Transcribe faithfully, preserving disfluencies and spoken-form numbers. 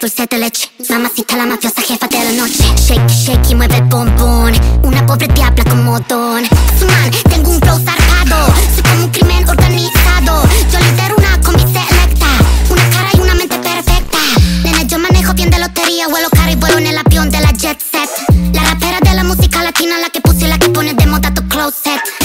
tu se te leci. Mamacita la mafiosa jefa de la noche. Shake, shake y mueve el bombón. Una pobre diabla con modón. Man, tengo un flow zarpado. Soy como un crimen organizado. Yo lidero una combi selecta. Una cara y una mente perfecta. Nena, yo manejo bien de lotería. Vuelo caro y vuelo en el avión de la Jet Set. La rapera de la música latina. La que puse y la que pone de moda tu closet.